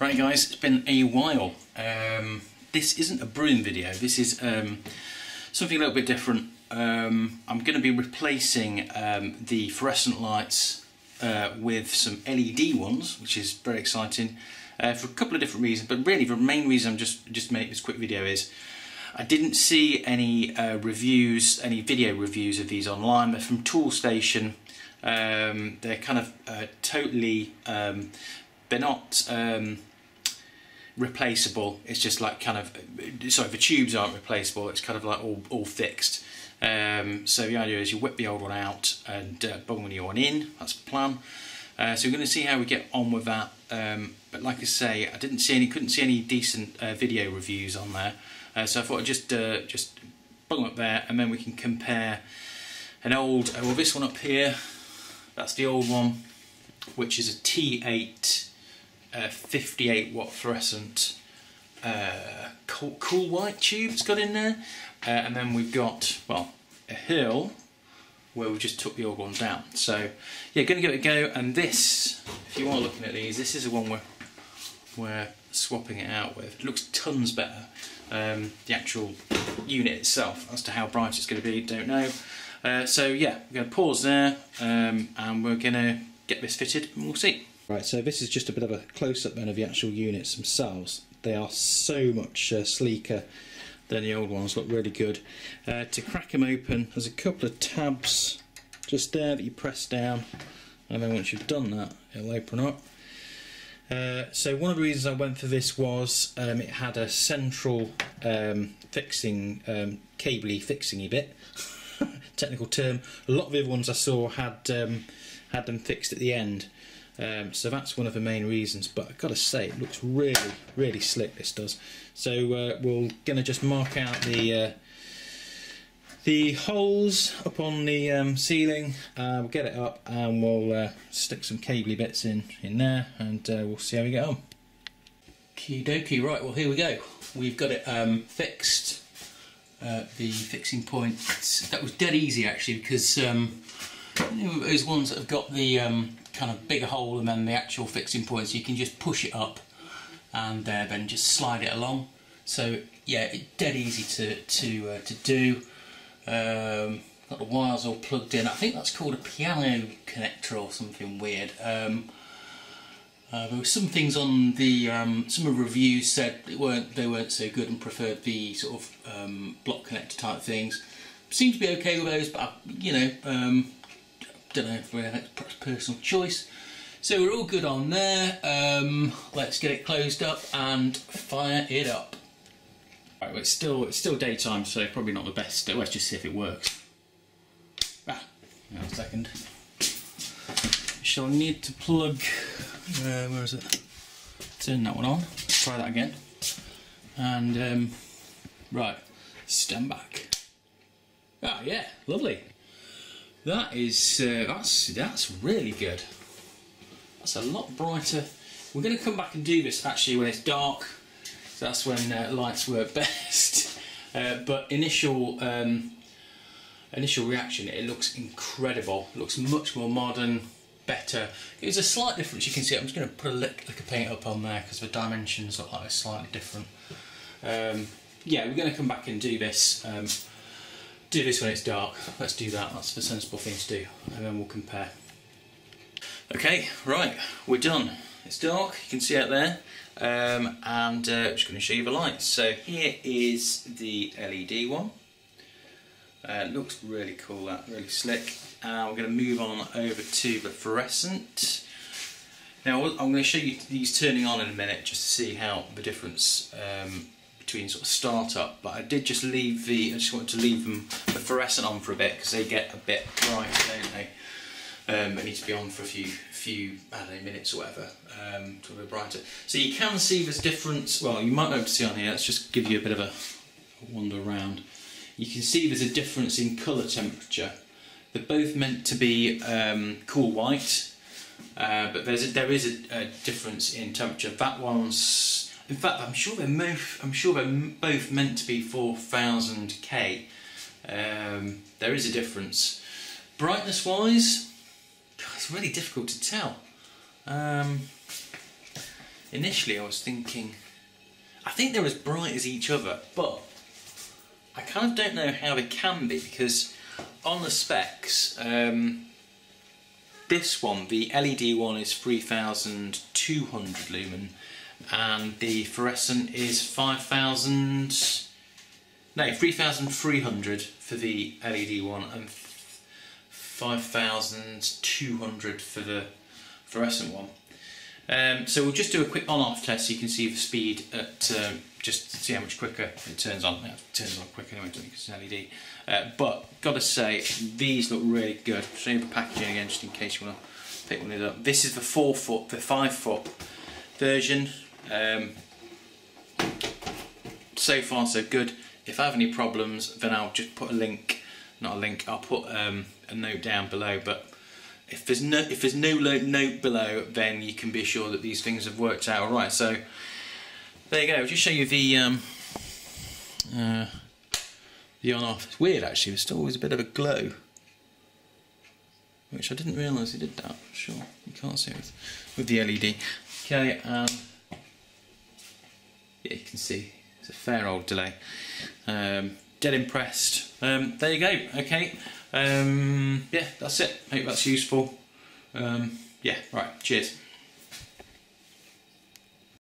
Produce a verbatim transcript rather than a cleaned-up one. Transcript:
Right guys, it's been a while. Um, this isn't a brewing video, this is um, something a little bit different. Um, I'm going to be replacing um, the fluorescent lights uh, with some L E D ones, which is very exciting uh, for a couple of different reasons, but really the main reason I'm just, just making this quick video is I didn't see any uh, reviews, any video reviews of these online. They're from Tool Station. Um, they're kind of uh, totally, um, they're not um, replaceable. It's just like kind of, sorry, the tubes aren't replaceable. It's kind of like all, all fixed. Um, so the idea is you whip the old one out and uh, bung the new one in. That's the plan. Uh, so we're going to see how we get on with that. Um, but like I say, I didn't see any, couldn't see any decent uh, video reviews on there. Uh, so I thought I'd just uh, just bung up there, and then we can compare an old. Uh, well, this one up here, that's the old one, which is a T eight uh, fifty-eight watt fluorescent uh, cool, cool white tube it's got in there, uh, and then we've got, well, a hill where we just took the old one down. So yeah, going to give it a go. And this, if you are looking at these, this is the one where we're swapping it out with. It looks tons better. Um, the actual unit itself, as to how bright it's going to be, don't know. Uh, so yeah, we're going to pause there, um, and we're going to get this fitted, and we'll see. Right, so this is just a bit of a close-up then of the actual units themselves. They are so much uh, sleeker than the old ones. Look really good. Uh, to crack them open, there's a couple of tabs just there that you press down, and then once you've done that, it'll open up. Uh, so one of the reasons I went for this was um, it had a central um, fixing, um, cable-y fixingy bit, technical term. A lot of the other ones I saw had um, had them fixed at the end, um, so that's one of the main reasons. But I've got to say, it looks really, really slick, this does. So uh, we're going to just mark out the uh, the holes up on the um, ceiling. Uh, we'll get it up and we'll uh, stick some cabley bits in in there, and uh, we'll see how we get on. Okie dokie. Right, well, here we go. We've got it um, fixed. Uh, the fixing point, that was dead easy actually, because um, those ones that have got the um, kind of bigger hole and then the actual fixing point, so you can just push it up and uh, then just slide it along. So yeah, it's dead easy to to uh, to do. Um, got the wires all plugged in. I think that's called a piano connector or something weird. Um, uh, there were some things on the um, some of the reviews said they weren't they weren't so good and preferred the sort of um, block connector type things. Seems to be okay with those, but I, you know, um, don't know if that's personal choice. So we're all good on there. Um, let's get it closed up and fire it up. Right, well, it's still it's still daytime, so probably not the best. Let's just see if it works. Ah, hang on a second. Shall need to plug. Uh, where is it? Turn that one on. Try that again. And um, right, stand back. Ah, yeah, lovely. That is uh, that's that's really good. That's a lot brighter. We're going to come back and do this actually when it's dark. That's when uh, lights work best. Uh, but initial um, initial reaction, it looks incredible. It looks much more modern, better. It's a slight difference. You can see. I'm just going to put a lick, lick of paint up on there because the dimensions look like they're slightly different. Um, yeah, we're going to come back and do this. Um, do this when it's dark. Let's do that. That's the sensible thing to do, and then we'll compare. Okay, right, we're done. It's dark. You can see out there. Um, and uh, I'm just going to show you the lights. So here is the L E D one. Uh, looks really cool, that, really slick. Uh, we're going to move on over to the fluorescent. Now I'm going to show you these turning on in a minute just to see how the difference um, between sort of start up. But I did just leave the, I just wanted to leave them the fluorescent on for a bit because they get a bit bright, don't they? Um, it needs to be on for a few, few I don't know, minutes or whatever, um, to a bit brighter. So you can see this difference. Well, you might not be able to see on here. Let's just give you a bit of a wander around. You can see there's a difference in colour temperature. They're both meant to be um, cool white, uh, but there's a, there is a, a difference in temperature. That one's, in fact, I'm sure they're both, I'm sure they're both meant to be four thousand K. Um, there is a difference, brightness wise. It's really difficult to tell. Um, Initially I was thinking, I think they're as bright as each other, but I kind of don't know how they can be, because on the specs, um, this one, the L E D one, is three thousand two hundred lumen and the fluorescent is five thousand, no, three thousand three hundred for the L E D one and five thousand two hundred for the fluorescent one. Um, so we'll just do a quick on-off test so you can see the speed at, um, just see how much quicker it turns on. Now it turns on quicker anyway because it's an L E D. Uh, but gotta say, these look really good. Show you the packaging again just in case you want to pick one of these up. This is the four foot, the five foot version. Um, so far so good. If I have any problems, then I'll just put a link, not a link, I'll put um, a note down below. But If there's no if there's no note below, then you can be sure that these things have worked out all right. So there you go. I'll just show you the um, uh, the on-off. It's weird actually. There's still always a bit of a glow, which I didn't realise it did that. Sure, you can't see it with, with the L E D. Okay, um, yeah, you can see it's a fair old delay. Um, dead impressed. Um, there you go. Okay. Um, yeah, that's it. Hope that's useful. Um, yeah, right, cheers.